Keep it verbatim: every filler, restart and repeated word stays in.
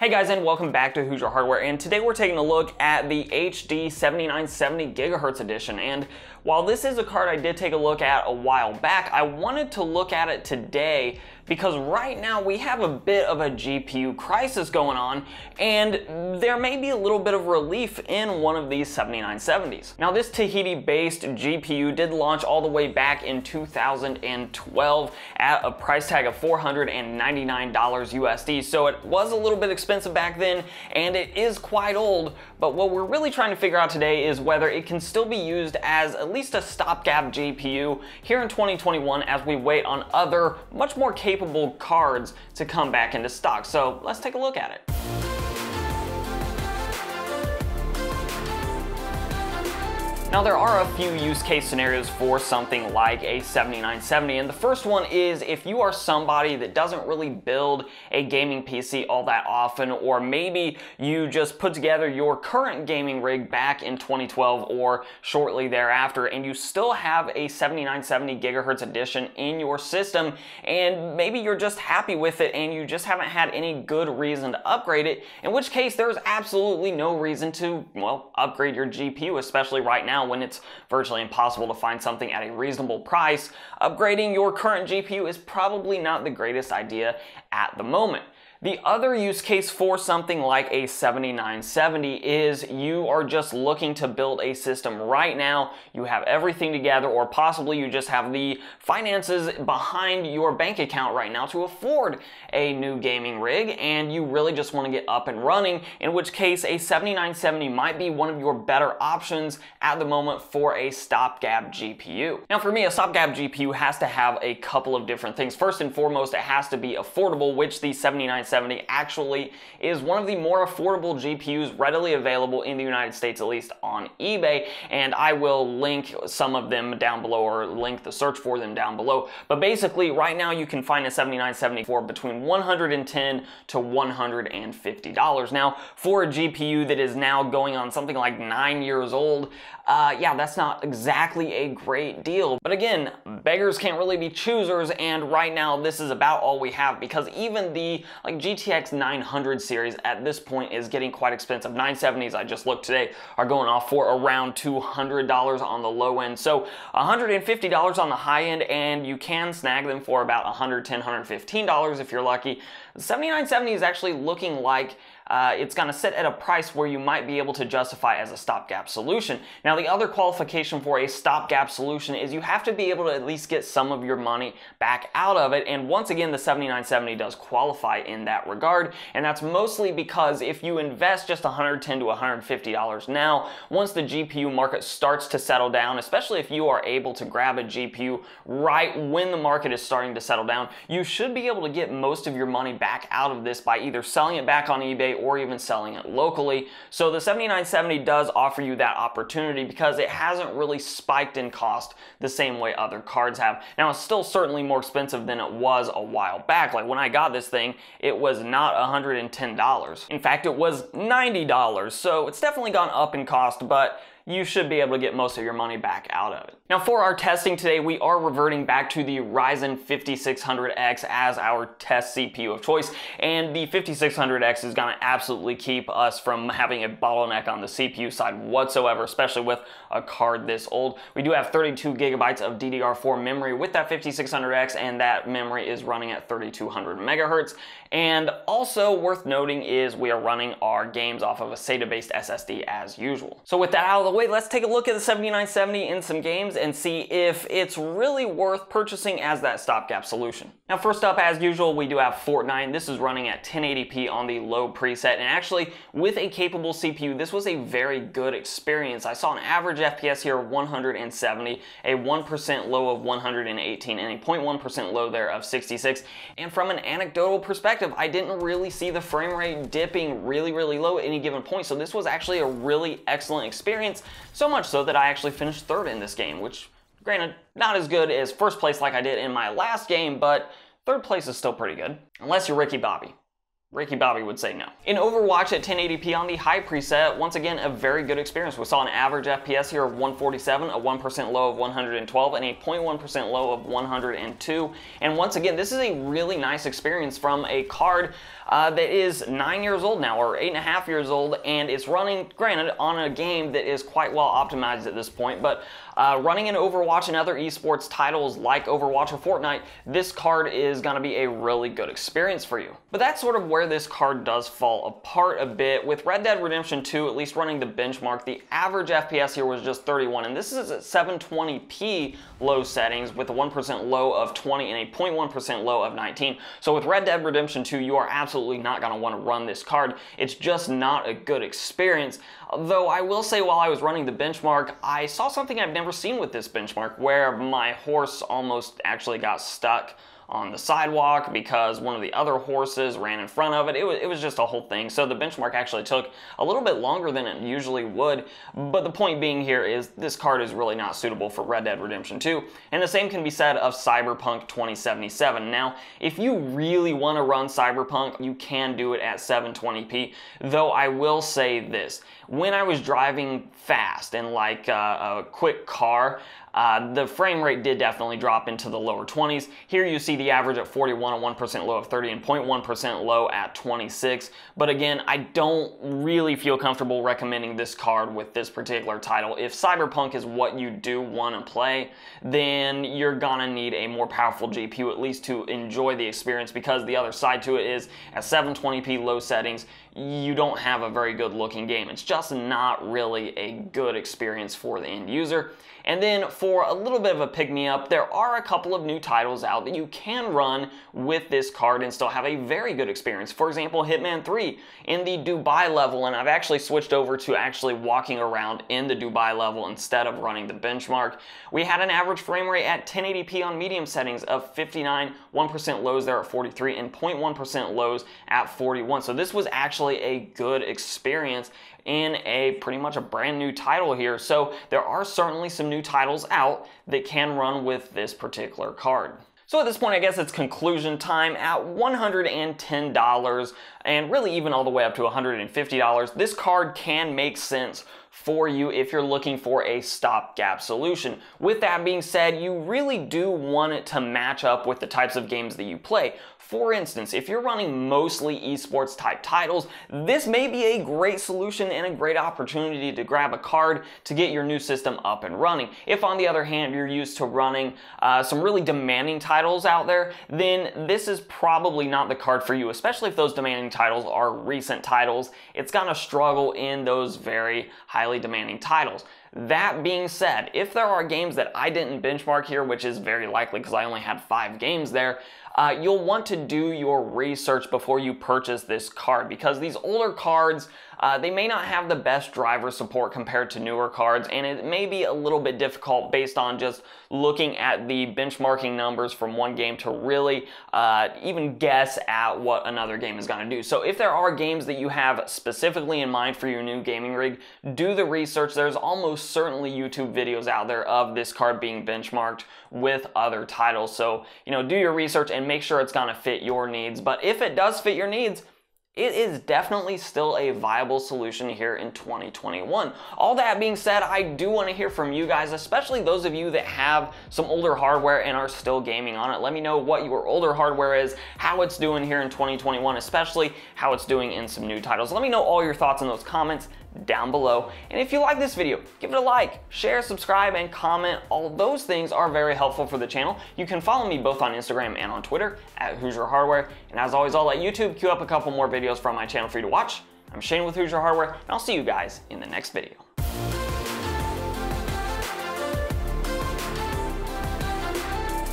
Hey guys, and welcome back to Hoosier Hardware, and today we're taking a look at the H D seventy-nine seventy gigahertz edition. And while this is a card I did take a look at a while back, I wanted to look at it today because right now we have a bit of a G P U crisis going on, and there may be a little bit of relief in one of these seventy-nine seventies. Now, this Tahiti-based G P U did launch all the way back in two thousand twelve at a price tag of four hundred ninety-nine dollars U S D, so it was a little bit expensive expensive back then, and it is quite old, but what we're really trying to figure out today is whether it can still be used as at least a stopgap G P U here in twenty twenty-one as we wait on other much more capable cards to come back into stock. So let's take a look at it. Now, there are a few use case scenarios for something like a seventy-nine seventy, and the first one is if you are somebody that doesn't really build a gaming P C all that often, or maybe you just put together your current gaming rig back in twenty twelve or shortly thereafter, and you still have a seventy-nine seventy gigahertz edition in your system, and maybe you're just happy with it and you just haven't had any good reason to upgrade it, in which case there's absolutely no reason to, well, upgrade your G P U, especially right now when it's virtually impossible to find something at a reasonable price. Upgrading your current G P U is probably not the greatest idea at the moment. The other use case for something like a seventy-nine seventy is you are just looking to build a system right now. You have everything together, or possibly you just have the finances behind your bank account right now to afford a new gaming rig, and you really just want to get up and running, in which case a seventy-nine seventy might be one of your better options at the moment for a stopgap G P U. Now, for me, a stopgap G P U has to have a couple of different things. First and foremost, it has to be affordable, which the seventy-nine seventy actually is one of the more affordable G P Us readily available in the United States, at least on eBay, and I will link some of them down below, or link the search for them down below. But basically right now you can find a seventy-nine seventy for between one hundred ten to one hundred fifty dollars. Now, for a G P U that is now going on something like nine years old, uh, yeah, that's not exactly a great deal. But again, beggars can't really be choosers, and right now this is about all we have, because even the like G T X nine hundred series at this point is getting quite expensive. nine seventies, I just looked today, are going off for around two hundred dollars on the low end. So one hundred fifty dollars on the high end, and you can snag them for about one hundred ten, one hundred fifteen dollars if you're lucky. The seventy-nine seventy is actually looking like Uh, it's going to sit at a price where you might be able to justify as a stopgap solution. Now, the other qualification for a stopgap solution is you have to be able to at least get some of your money back out of it, and once again the seventy-nine seventy does qualify in that regard, and that's mostly because if you invest just one hundred ten to one hundred fifty dollars now, once the G P U market starts to settle down, especially if you are able to grab a G P U right when the market is starting to settle down, you should be able to get most of your money back out of this by either selling it back on eBay or even selling it locally. So the seventy-nine seventy does offer you that opportunity because it hasn't really spiked in cost the same way other cards have. Now, it's still certainly more expensive than it was a while back. Like when I got this thing, it was not one hundred ten dollars. In fact, it was ninety dollars. So it's definitely gone up in cost, but you should be able to get most of your money back out of it. Now, for our testing today, we are reverting back to the Ryzen fifty-six hundred X as our test C P U of choice, and the fifty-six hundred X is gonna absolutely keep us from having a bottleneck on the C P U side whatsoever, especially with a card this old. We do have thirty-two gigabytes of D D R four memory with that fifty-six hundred X, and that memory is running at thirty-two hundred megahertz. And also worth noting is we are running our games off of a SATA-based S S D as usual. So with that out of the way, let's take a look at the seventy-nine seventy in some games and see if it's really worth purchasing as that stopgap solution. Now, first up, as usual, we do have Fortnite. This is running at ten eighty p on the low preset, and actually with a capable C P U, this was a very good experience. I saw an average F P S here of one hundred seventy, a one percent low of one hundred eighteen, and a zero point one percent low there of sixty-six. And from an anecdotal perspective, I didn't really see the frame rate dipping really, really low at any given point, so this was actually a really excellent experience, so much so that I actually finished third in this game, which, granted, not as good as first place like I did in my last game, but third place is still pretty good. Unless you're Ricky Bobby. Ricky Bobby would say no. In Overwatch at ten eighty p on the high preset, once again, a very good experience. We saw an average F P S here of one forty-seven, a one percent low of one hundred twelve, and a zero point one percent low of one hundred two. And once again, this is a really nice experience from a card uh, that is nine years old now, or eight and a half years old, and it's running, granted, on a game that is quite well optimized at this point, but uh, running an Overwatch and other esports titles like Overwatch or Fortnite, this card is going to be a really good experience for you. But that's sort of where this card does fall apart a bit. With Red Dead Redemption two, at least running the benchmark, the average F P S here was just thirty-one, and this is at seven twenty p low settings with a one percent low of twenty and a zero point one percent low of nineteen. So with Red Dead Redemption two, you are absolutely not going to want to run this card. It's just not a good experience. Though I will say, while I was running the benchmark, I saw something I've never seen with this benchmark, where my horse almost actually got stuck on the sidewalk because one of the other horses ran in front of it. It was, it was just a whole thing. So the benchmark actually took a little bit longer than it usually would. But the point being here is this card is really not suitable for Red Dead Redemption two. And the same can be said of Cyberpunk twenty seventy-seven. Now, if you really want to run Cyberpunk, you can do it at seven twenty p. Though I will say this, when I was driving fast and like uh, a quick car, Uh, the frame rate did definitely drop into the lower twenties. Here you see the average at forty-one, a one percent low of thirty, and zero point one percent low at twenty-six. But again, I don't really feel comfortable recommending this card with this particular title. If Cyberpunk is what you do want to play, then you're gonna need a more powerful G P U, at least to enjoy the experience, because the other side to it is at seven twenty p low settings, you don't have a very good looking game. It's just not really a good experience for the end user. And then for a little bit of a pick-me-up, there are a couple of new titles out that you can run with this card and still have a very good experience. For example, Hitman three in the Dubai level, and I've actually switched over to actually walking around in the Dubai level instead of running the benchmark. We had an average frame rate at ten eighty p on medium settings of fifty-nine, one percent lows there at forty-three, and zero point one percent lows at forty-one. So this was actually a good experience in a pretty much a brand new title here. So there are certainly some new titles out that can run with this particular card. So at this point, I guess it's conclusion time. At one hundred ten dollars, and really even all the way up to one hundred fifty dollars, this card can make sense for you if you're looking for a stopgap solution. With that being said, you really do want it to match up with the types of games that you play. For instance, if you're running mostly esports type titles, this may be a great solution and a great opportunity to grab a card to get your new system up and running. If on the other hand, you're used to running uh, some really demanding titles out there, then this is probably not the card for you, especially if those demanding titles are recent titles. It's gonna struggle in those very high highly demanding titles. That being said, if there are games that I didn't benchmark here, which is very likely because I only had five games there, uh, you'll want to do your research before you purchase this card, because these older cards, uh, they may not have the best driver support compared to newer cards, and it may be a little bit difficult based on just looking at the benchmarking numbers from one game to really uh, even guess at what another game is going to do. So if there are games that you have specifically in mind for your new gaming rig, do the research. There's almost certainly YouTube videos out there of this card being benchmarked with other titles. So, you know, do your research and make sure it's gonna fit your needs. But if it does fit your needs, it is definitely still a viable solution here in twenty twenty-one. All that being said, I do want to hear from you guys, especially those of you that have some older hardware and are still gaming on it. Let me know what your older hardware is, how it's doing here in twenty twenty-one, especially how it's doing in some new titles. Let me know all your thoughts in those comments down below. And if you like this video, give it a like, share, subscribe, and comment. All those things are very helpful for the channel. You can follow me both on Instagram and on Twitter at Hoosier Hardware. And as always, I'll let YouTube queue up a couple more videos from my channel for you to watch. I'm Shane with Hoosier Hardware, and I'll see you guys in the next video.